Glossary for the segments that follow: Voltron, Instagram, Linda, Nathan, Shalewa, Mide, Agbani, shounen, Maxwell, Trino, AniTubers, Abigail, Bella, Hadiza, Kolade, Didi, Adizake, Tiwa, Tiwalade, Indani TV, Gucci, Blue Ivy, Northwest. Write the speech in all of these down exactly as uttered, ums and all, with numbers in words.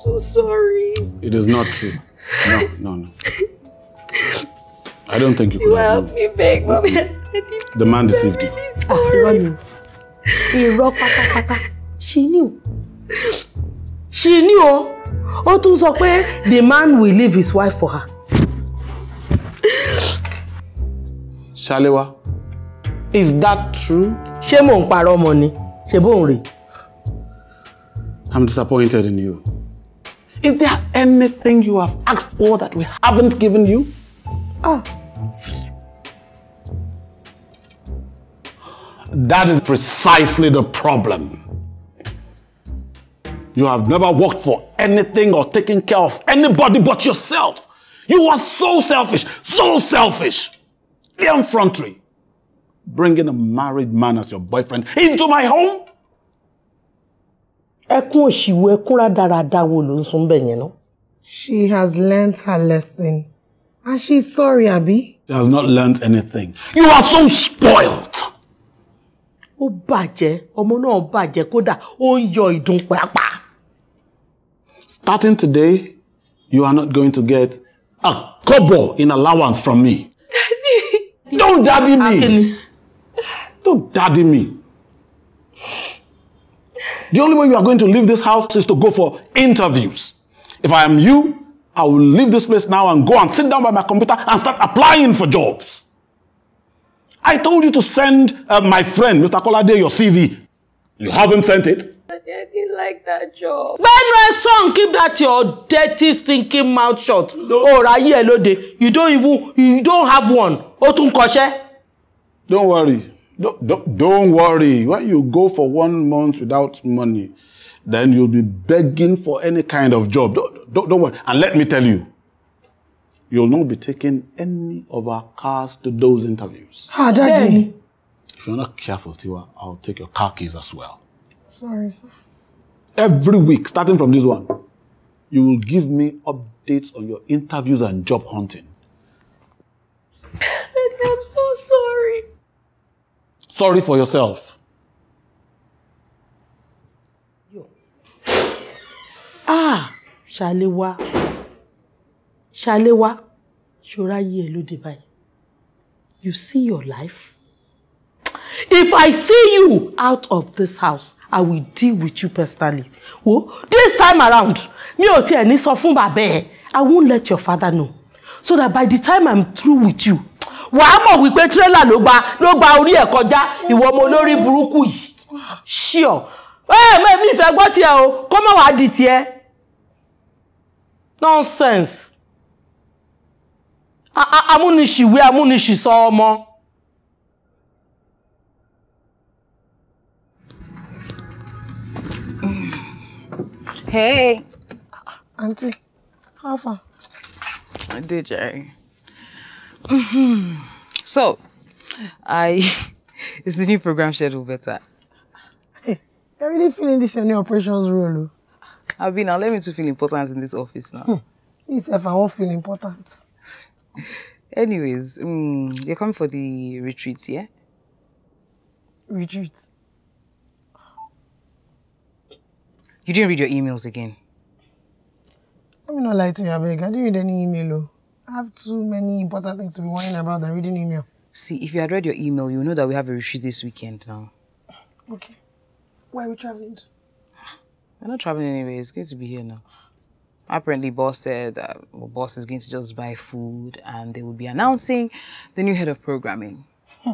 so sorry. It is not true. No, no, no. I don't think you, you could have help me beg, Mommy. The man deceived you. Really sorry. She knew. She knew. Oh, to Zokwe, the man will leave his wife for her. Shalewa, is that true? Shemo paro money. Shebonri. I'm disappointed in you. Is there anything you have asked for that we haven't given you? Oh. That is precisely the problem. You have never worked for anything or taken care of anybody but yourself. You are so selfish, so selfish. The effrontery. Bringing a married man as your boyfriend into my home? She has learned her lesson. And she's sorry, Abby. She has not learned anything. You are so spoiled. Starting today, you are not going to get a kobo in allowance from me. Daddy. Don't daddy me. Don't daddy me. The only way you are going to leave this house is to go for interviews. If I am you, I will leave this place now and go and sit down by my computer and start applying for jobs. I told you to send uh, my friend, Mister Kolade, your C V. You haven't sent it. But I didn't like that job. But my son, keep that your dirty, stinking mouth shut. No. Oh, Rayi Elode, you don't even, you don't have one. Otun Koshe. Don't worry. Don't, don't, don't worry. When you go for one month without money, then you'll be begging for any kind of job. Don't, don't, don't worry. And let me tell you, you'll not be taking any of our cars to those interviews. Ah, Daddy. Hey. If you're not careful, Tiwa, I'll take your car keys as well. Sorry, sir. Every week, starting from this one, you will give me updates on your interviews and job hunting. Daddy, I'm so sorry. Sorry for yourself. Yo. Ah, Shalewa. Shalewa, you see your life? If I see you out of this house, I will deal with you personally. Oh, this time around, I won't let your father know. So that by the time I'm through with you, sure. Nonsense. Amunishi, we amunishi saw more. Hey, Auntie, how far? D J. Mm-hmm. So, I is the new program schedule better? Hey, you're really feeling this your new operations role. I've been. Now let me to feel important in this office now. Hmm. It's if I won't feel important. Anyways, um, you're coming for the retreat, yeah? Retreat? You didn't read your emails again. Let me not lie to you, Abigail. I didn't read any email. I have too many important things to be worrying about than reading email. See, if you had read your email, you know that we have a retreat this weekend now. Okay. Where are we traveling to? We're not traveling anyway. It's good to be here now. Apparently, boss said uh, well, boss is going to just buy food and they will be announcing the new head of programming. Hmm.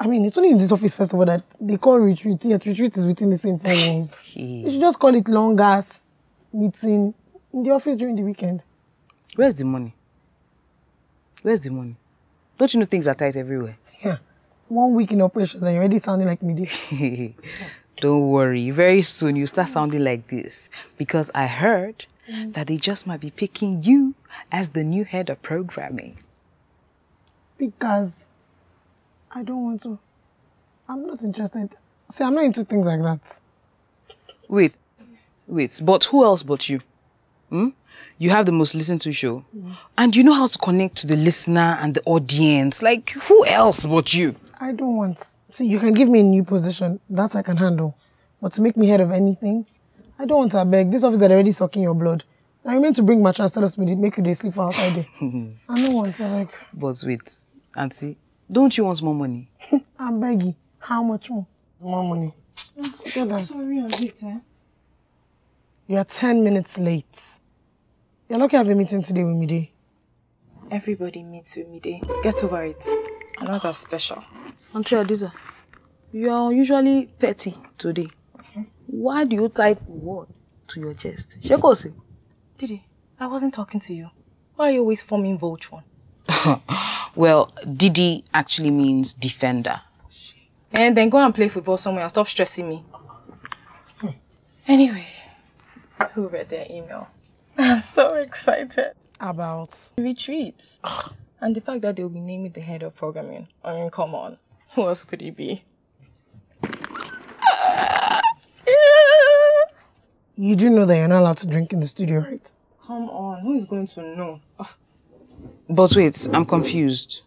I mean, it's only in this office, first of all, that they call retreat. Yet retreat is within the same four walls. Hey. You should just call it long-ass meeting in the office during the weekend. Where's the money? Where's the money? Don't you know things are tight everywhere? Yeah. One week in operation and you're already sounding like Mide. Yeah. Don't worry, very soon you start sounding like this because I heard mm. that they just might be picking you as the new head of programming. Because I don't want to. I'm not interested. See, I'm not into things like that. Wait, wait, but who else but you? Hmm? You have the most listened to show mm. and you know how to connect to the listener and the audience. Like, who else but you? I don't want. See, you can give me a new position, that I can handle. But to make me head of anything, I don't want to beg. This office is already sucking your blood. Now you meant to bring mattress, tell us we did make you they sleep for outside there. I don't want to beg. But wait, Auntie, don't you want more money? I beg you. How much more? More money. I'm sorry, I'm late, eh? You are ten minutes late. You're lucky I have a meeting today with Mide. Everybody meets with Mide. Get over it. I'm not that special. Auntie Hadiza, you are unusually petty today. Mm-hmm. Why do you tie the word to your chest? Shekose. Didi, I wasn't talking to you. Why are you always forming Voltron? Well, Didi actually means defender. And then go and play football somewhere and stop stressing me. Hmm. Anyway, who read their email? I'm so excited. About? Retreat. And the fact that they'll be naming the head of programming. I mean, come on. Who else could it be? You do know that you're not allowed to drink in the studio, right? Come on. Who is going to know? But wait, I'm confused.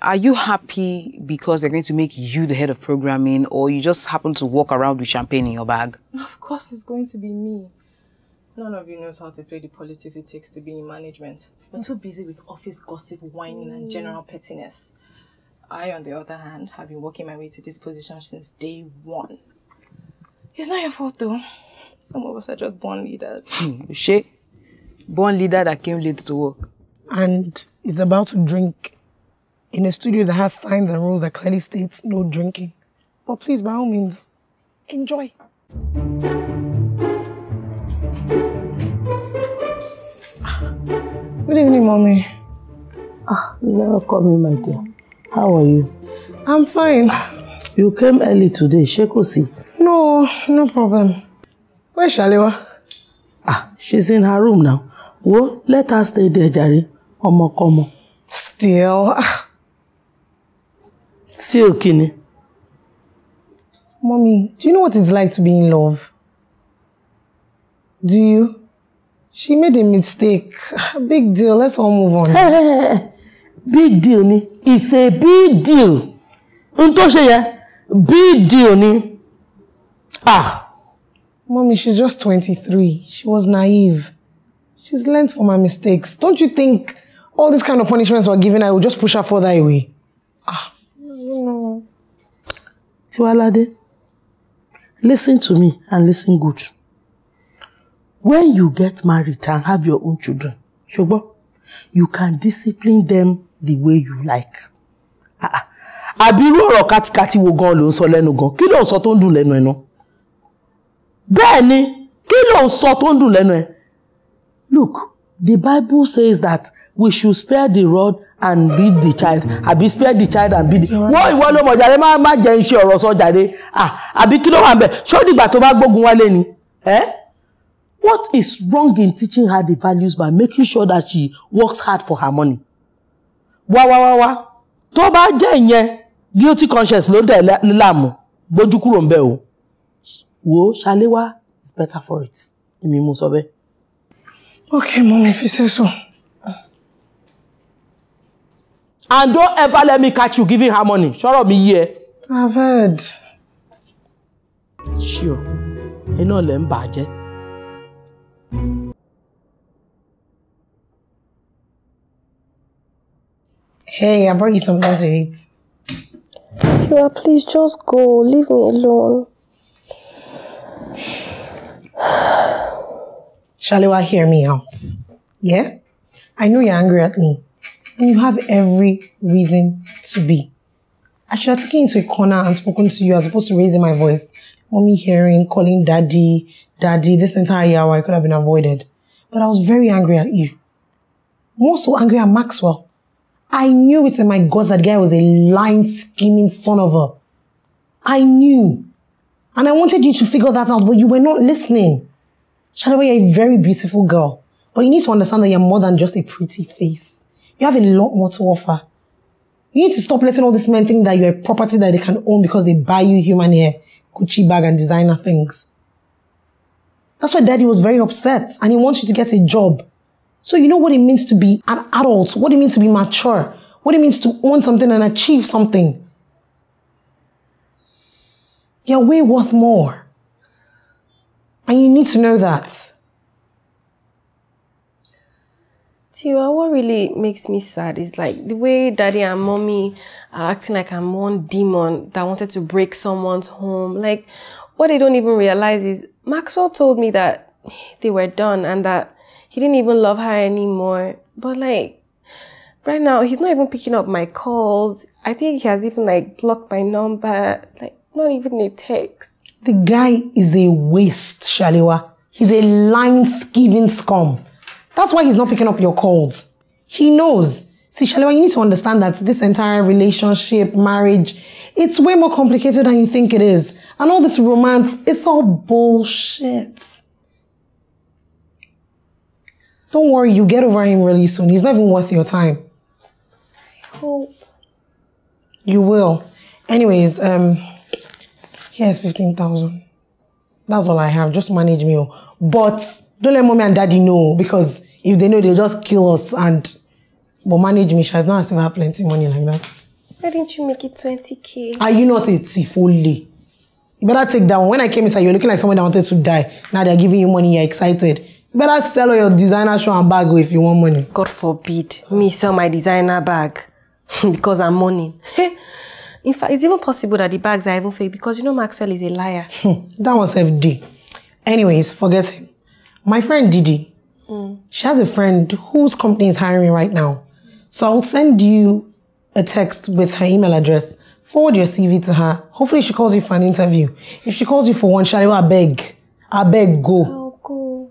Are you happy because they're going to make you the head of programming, or you just happen to walk around with champagne in your bag? Of course it's going to be me. None of you knows how to play the politics it takes to be in management. We're too busy with office gossip, whining, mm. and general pettiness. I, on the other hand, have been working my way to this position since day one. It's not your fault, though. Some of us are just born leaders. She, born leader that came late to work. And is about to drink. In a studio that has signs and rules that clearly states no drinking. But please, by all means, enjoy. Good evening, Mommy. Ah, you never called me, my dear. How are you? I'm fine. You came early today, Shekosi. No, no problem. Where's Shalewa? Ah, she's in her room now. Well, let her stay there, Jari. Omo, komo. Still. Still, Kini. Mommy, do you know what it's like to be in love? Do you? She made a mistake. Big deal. Let's all move on. Hey, hey, hey. Big deal, ni. It's a big deal. Untoshe ya. Big deal, ni. Ah. Mommy, she's just twenty-three. She was naive. She's learned from her mistakes. Don't you think all these kind of punishments we're giving, I will just push her further away? Ah. No. Tiwalade, listen to me and listen good. When you get married and have your own children, Shobo, you can discipline them the way you like. Ah, Abiru or Kati Kati will go on so leno go. Kilo so ton do leno no. Bene, kilo so ton do leno. Look, the Bible says that we should spare the rod and beat the child. I be spare the child and beat the child. What you want to do? Ma ma jenshi or so jade. Ah, I be kilo ambe. Show the batoba bogunwaleni. Eh? What is wrong in teaching her the values by making sure that she works hard for her money? Wa wa wa wa. Toba jenye guilty conscience lo de lamu. Bojukuro mbe o. Wo Shalewa is better for it. Imi musobe. Okay, Mommy, if you say so. And don't ever let me catch you giving her money. Shut up, me here. I've heard. Sure. You know, let me back it. Hey, I brought you something to eat. Tiwa, please just go. Leave me alone. Shalewa, hear me out. Yeah? I know you're angry at me. And you have every reason to be. I should have taken you into a corner and spoken to you as opposed to raising my voice. Mommy hearing, calling daddy, daddy, this entire hour I could have been avoided. But I was very angry at you. More so angry at Maxwell. I knew it in my guts that guy was a lying, scheming son of a. I knew. And I wanted you to figure that out, but you were not listening. Shalewa, you're a very beautiful girl. But you need to understand that you're more than just a pretty face. You have a lot more to offer. You need to stop letting all these men think that you're a property that they can own because they buy you human hair, Gucci bag and designer things. That's why Daddy was very upset and he wants you to get a job. So you know what it means to be an adult, what it means to be mature, what it means to own something and achieve something. You're way worth more. And you need to know that. Tiwa, what really makes me sad is like the way Daddy and Mommy are acting like I'm one demon that wanted to break someone's home. Like, what they don't even realize is Maxwell told me that they were done and that he didn't even love her anymore. But like, right now, he's not even picking up my calls. I think he has even like blocked my number. Like, not even a text. The guy is a waste, Shalewa. He's a line-skiving scum. That's why he's not picking up your calls. He knows. See, Shalewa, you need to understand that this entire relationship, marriage, it's way more complicated than you think it is. And all this romance, it's all bullshit. Don't worry, you get over him really soon. He's not even worth your time. I hope. You will. Anyways, um, here's fifteen thousand. That's all I have. Just manage me. But don't let Mommy and Daddy know, because if they know, they'll just kill us. And but manage me, she's not as if I have plenty of money like that. Why didn't you make it twenty K? Are you not a thief only? You better take that one. When I came inside, you were looking like someone that wanted to die. Now they're giving you money, you're excited. You better sell all your designer show and bag if you want money. God forbid me sell my designer bag because I'm mourning. In fact, it's even possible that the bags are even fake because you know Maxwell is a liar. That was F D. Anyways, forget him. My friend Didi, mm. she has a friend whose company is hiring right now. So I will send you a text with her email address. Forward your C V to her. Hopefully she calls you for an interview. If she calls you for one, Shalewa, I beg. I beg, go. I'll go.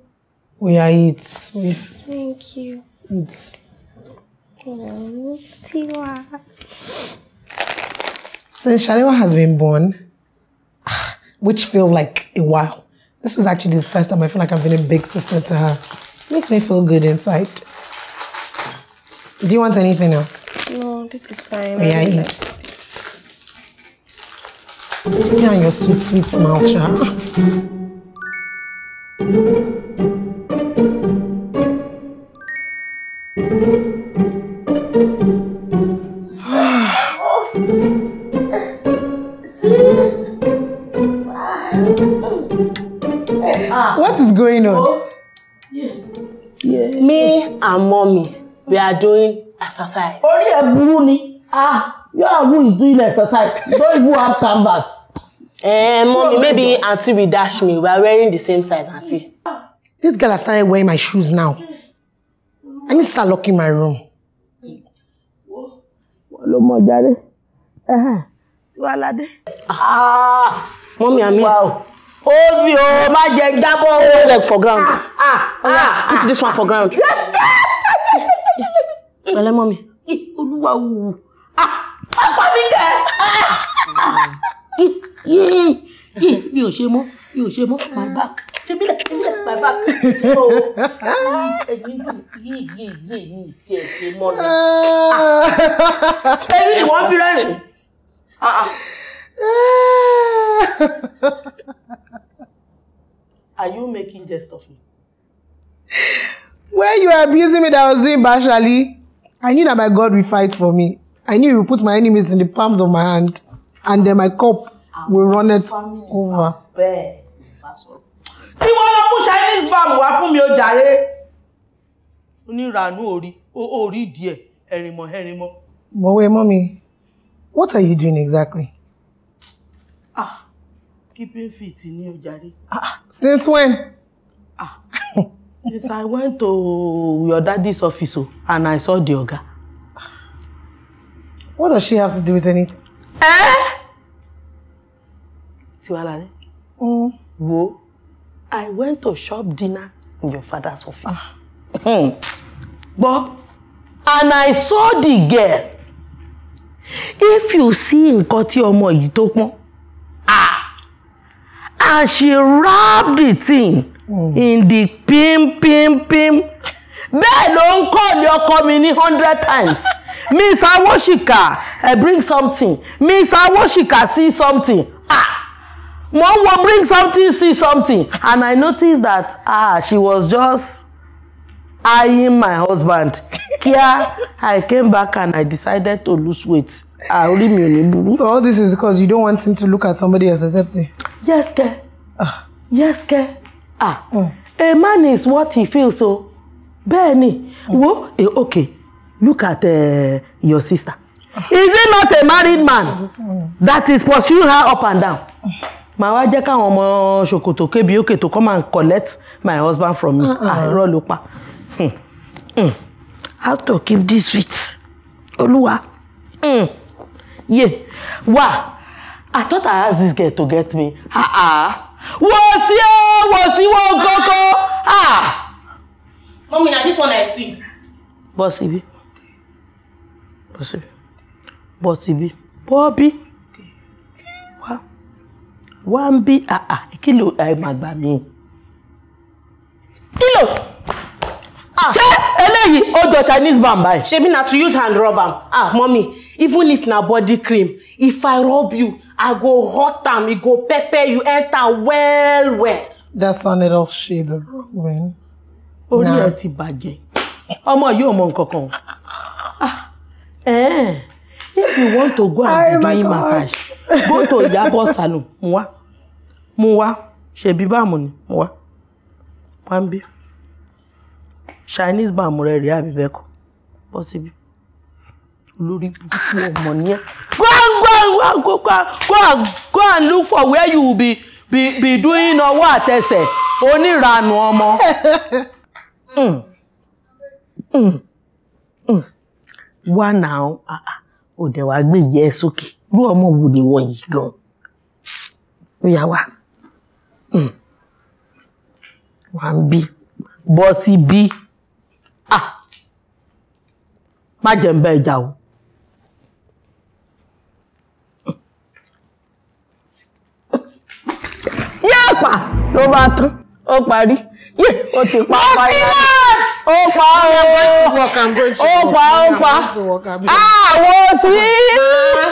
We are it. We... Thank you. It's... Hello, Tiwa. Since Shalewa has been born, which feels like a while, this is actually the first time I feel like I've been a big sister to her. It makes me feel good inside. Do you want anything else? No, this is fine. May I eat? You and your sweet, sweet smile, Sha. Going on? Oh, yeah. Yeah. Me and Mommy, we are doing exercise. Only a blue, ah, your blue is doing exercise. Don't even have canvas. Eh, Mommy, maybe Auntie will dash me. We are wearing the same size, Auntie. This girl has started wearing my shoes now. I need to start locking my room. Ah, Mommy, I'm here. Wow. Hold me, oh, my jack, that ball. Hold leg for ground. Ah, ah, oh, yeah. ah, Put this one for ground. Well, Mommy. Ah, ah, my back. My back. Oh, ah, are you making jest of me? When you were abusing me that I was doing partially, I knew that my God will fight for me. I knew he would put my enemies in the palms of my hand, and then my cup will run it over. But wait, Mommy, what are you doing exactly? Ah, keeping fit in you, Jari. Ah, since when? Ah, since I went to your daddy's office and I saw the yoga. What does she have to do with anything? Eh? Tiwalade? Mm. Whoa. I went to shop dinner in your father's office. Ah. But, and I saw the girl. If you see nkan tí ọmọ yìí tó pọ́n. And she rubbed the thing mm. in the pim, pim, pim. They don't call your company hundred times. Miss Awoshika, I bring something. Miss Awoshika, see something. Ah, Mom will bring something, see something. And I noticed that ah, she was just eyeing my husband. Here, I came back and I decided to lose weight. I only mean. So all this is because you don't want him to look at somebody else except you. Yes, ke. Uh. Yes, ke. Ah, mm. A man is what he feels, so Benny. Mm. Whoa, eh, okay, look at uh, your sister. Is it not a married man that is pursuing her up and down? My wife to come and collect my husband from me. I roll up. How to keep this sweet? Olua. Mm. Yeah. Wow. I thought I asked this girl to get me. Ha ha. Was here, was he one coco? Ah. Mommy, now this one I see. Bossy. Bossy. Bossy. Bobby. Wow. One B. Ah ah. Kilo I magbami. Kilo. Oh, the Chinese bambai. She mean to use hand rub am. Ah, mommy. Even if na body cream, if I rub you, I go hot am. You go pepper. You enter well, well. That sounded all shades of wrong, man. Oh, nah. You're tibage. Omo, you omo kokon. Ah, eh. If you want to go and do massage, go to Yabo Salon. Moi, moi. She be ba money. Moi, Pambi. Chinese man murder ya bibeko possible lori money go and go and go and look for where you will be be be doing or what ese oniranu omo mm mm mm wa now ah ah o de wa gbe ye soke lu omo wo ni won yi gan oya wa mm wa bi bossy bi ah, ma jembe jao. Yapa, no matter. Oh, party. Yeah, what's it? Oh, I'm going to walk. I'm going to walk. Ah, was he?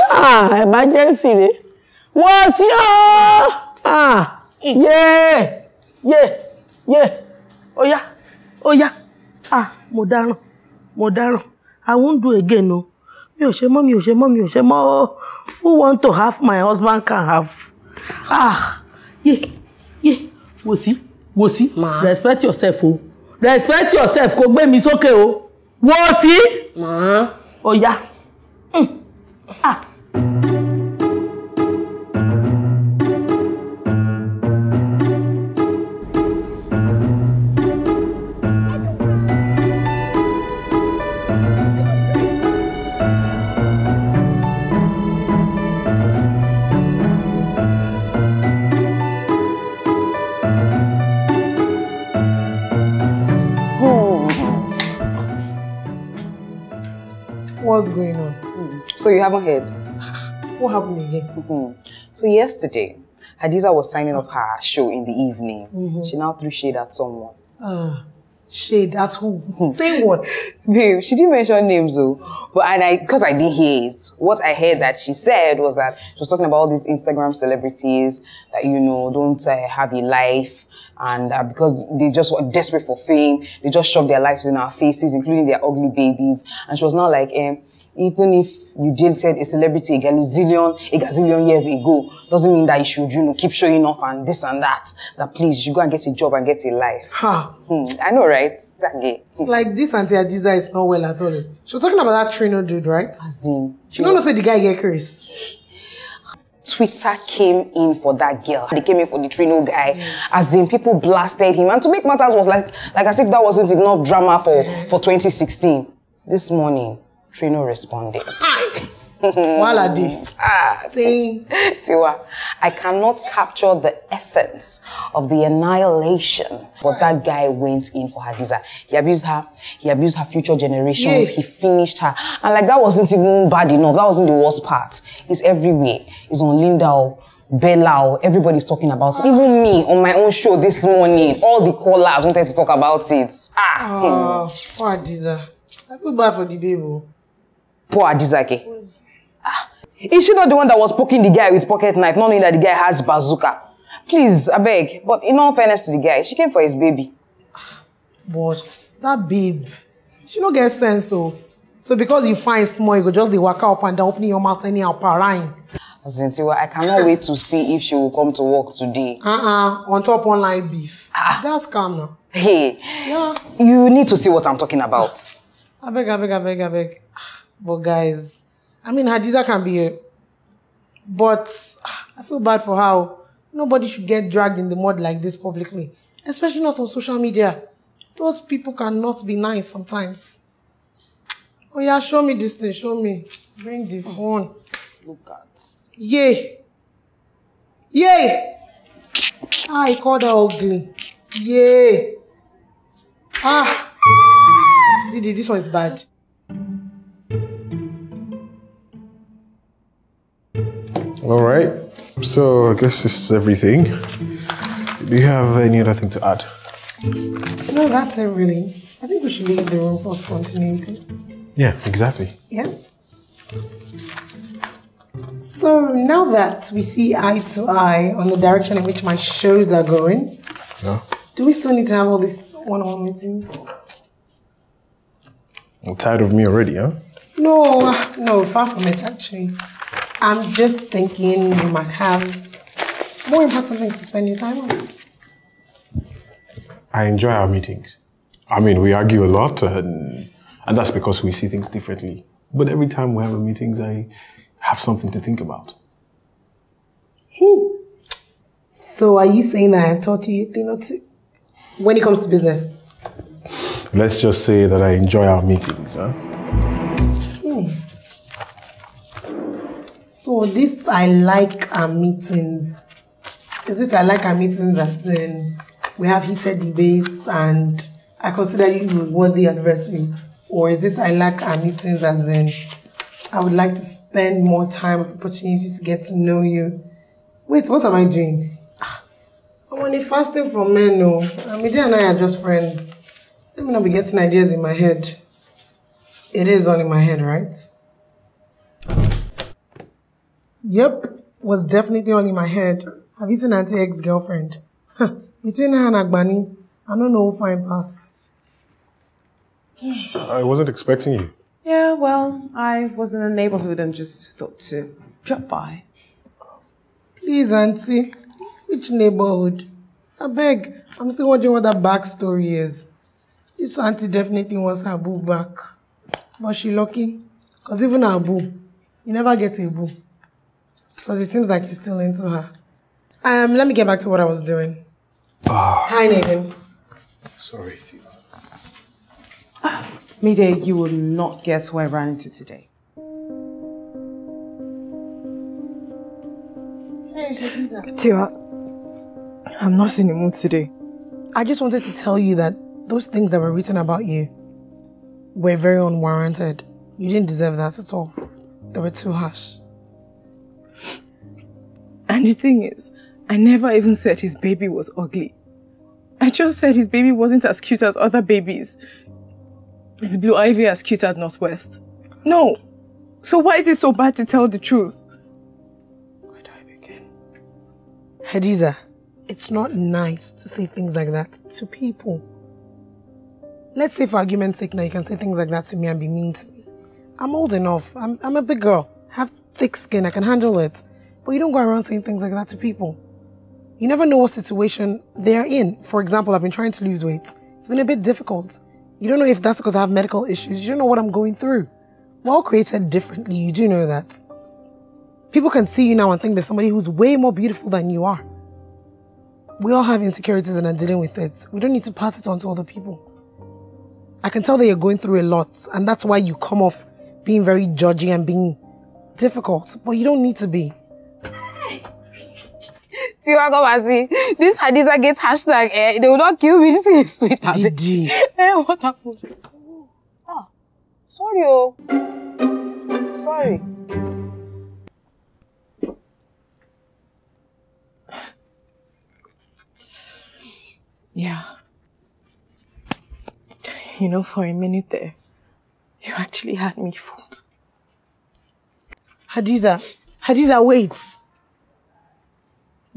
Ah, emergency. Was he? Ah, yeah, yeah, yeah. Oh yeah, oh yeah. Ah, Modaro, Modaro. I won't do again, no. You say, Mom, you say, Mom, you say, Mom, who want to have my husband can have. Ah, yeah, yeah. Wosi, Wosi, ma. Respect yourself, oh. Respect yourself, go make me okay, oh. Wosi, ma. Oh yeah. Mm. Ah. What's going on? Mm. So you haven't heard? What happened again? Mm-hmm. So yesterday, Hadiza was signing oh. off her show in the evening. Mm-hmm. She now threw shade at someone. Uh, shade at who? Mm. Say what? Babe, she didn't mention names though. But and I, because I didn't hear it, what I heard that she said was that she was talking about all these Instagram celebrities that, you know, don't uh, have a life. And uh, because they just were desperate for fame, they just shoved their lives in our faces, including their ugly babies. And she was not like, um, even if you dated a celebrity a gazillion, a gazillion years ago, doesn't mean that you should, you know, keep showing off and this and that. That please, you should go and get a job and get a life. Huh. Hmm. I know, right? That gay. It's hmm. like this Auntie Hadiza is not well at all. She was talking about that Trino dude, right? As in, she gonna say the guy get cursed. Twitter came in for that girl. They came in for the Trino guy. Yeah. As in, people blasted him. And to make matters was like, like as if that wasn't enough drama for, for twenty sixteen. This morning, Trino responded. Waladi. Ah, saying, Tiwa, I cannot capture the essence of the annihilation. But that guy went in for Hadiza. He abused her. He abused her future generations. Yeah. He finished her. And like that wasn't even bad enough. That wasn't the worst part. It's everywhere. It's on Linda, Bella, everybody's talking about it. Even me on my own show this morning. All the callers wanted to talk about it. Ah, oh, poor Hadiza. I feel bad for the baby. Poor Adizake. Ah, is she not the one that was poking the guy with pocket knife, not knowing that the guy has bazooka? Please, I beg. But in all fairness to the guy, she came for his baby. But that babe, she don't get sense, so so because you find small, you go just the walk up and then opening your mouth anyhow parine. As in, I cannot wait to see if she will come to work today. Uh uh, on top online beef. Ah. That's calm now. Hey. Yeah. You need to see what I'm talking about. I beg, I beg, I beg, I beg. But guys, I mean, Hadiza can be a... But I feel bad for her. Nobody should get dragged in the mud like this publicly. Especially not on social media. Those people cannot be nice sometimes. Oh yeah, show me this thing, show me. Bring the phone. Look at. Yay! Yay! Ah, I called her ugly. Yay! Ah! Didi, this one is bad. Alright, so I guess this is everything. Do you have any other thing to add? No, that's it really. I think we should leave the room for spontaneity. Yeah, exactly. Yeah. So now that we see eye to eye on the direction in which my shows are going, yeah. Do we still need to have all these one-on-one meetings? You're tired of me already, huh? No, no, far from it actually. I'm just thinking you might have more important things to spend your time on. I enjoy our meetings. I mean, we argue a lot, and, and that's because we see things differently. But every time we have a meetings, I have something to think about. Hmm. So are you saying that I've taught you a thing or two when it comes to business? Let's just say that I enjoy our meetings, huh? Hmm. So this I like our meetings. Is it I like our meetings as in we have heated debates and I consider you a worthy adversary? Or is it I like our meetings as in I would like to spend more time and opportunity to get to know you? Wait, what am I doing? I'm only fasting from men, no. Mide and I are just friends. Let me not be getting ideas in my head. It is all in my head, right? Yep, was definitely all in my head. Have you seen Auntie's ex-girlfriend? Between her and Agbani, I don't know if I pass. I wasn't expecting you. Yeah, well, I was in the neighborhood and just thought to drop by. Please, Auntie, which neighborhood? I beg, I'm still wondering what that backstory is. This Auntie definitely wants her boo back. But she lucky, because even her boo, you never get a boo. Because it seems like he's still into her. Um, let me get back to what I was doing. Oh. Hi, Nathan. Sorry, Tiva. Ah, Mide, you will not guess who I ran into today. Hey, Hadiza. Tiva, I'm not in the mood today. I just wanted to tell you that those things that were written about you were very unwarranted. You didn't deserve that at all. They were too harsh. And the thing is, I never even said his baby was ugly. I just said his baby wasn't as cute as other babies. Is Blue Ivy as cute as Northwest? No. So why is it so bad to tell the truth? Where do I begin? Hadiza, it's not nice to say things like that to people. Let's say for argument's sake now you can say things like that to me and be mean to me. I'm old enough. I'm, I'm a big girl. I have thick skin. I can handle it. But you don't go around saying things like that to people. You never know what situation they're in. For example, I've been trying to lose weight. It's been a bit difficult. You don't know if that's because I have medical issues. You don't know what I'm going through. We're all created differently. You do know that. People can see you now and think there's somebody who's way more beautiful than you are. We all have insecurities and are dealing with it. We don't need to pass it on to other people. I can tell that you're going through a lot, and that's why you come off being very judgy and being difficult. But you don't need to be. This Hadiza gets hashtag, eh, they will not kill me. This is sweet. Didi. Eh, what happened? Ah, sorry, oh. Sorry. Yeah. You know, for a minute there, you actually had me fooled. Hadiza, Hadiza, wait.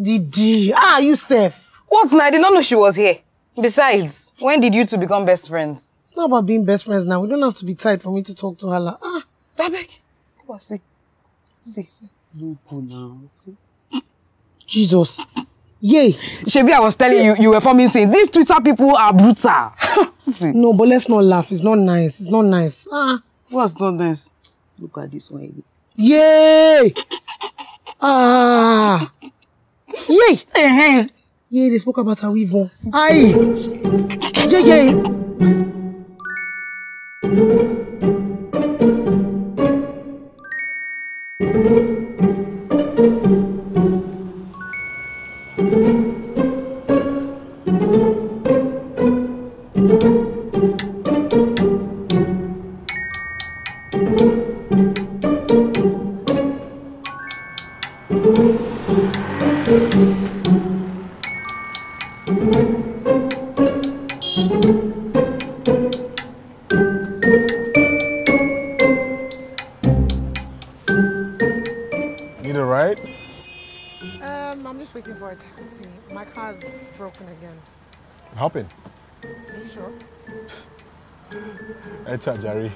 Didi, ah, you safe. What? I did not know she was here. Besides, when did you two become best friends? It's not about being best friends now. We don't have to be tight for me to talk to her. Like, ah, Babek. What's it? See. Look now. See. Jesus. Yay. Shebi, I was telling See, you, you were forming saying, these Twitter people are brutal. No, but let's not laugh. It's not nice. It's not nice. Ah. What's not nice? Look at this one. Yay! Ah! Yay! Uh-huh. Yay, they spoke about how we won. Aye! Yay, yay! Hopping. Are you sure? Etta, Jerry.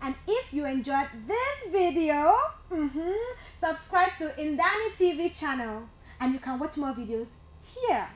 And if you enjoyed this video, mm-hmm, subscribe to Indani T V channel and you can watch more videos here.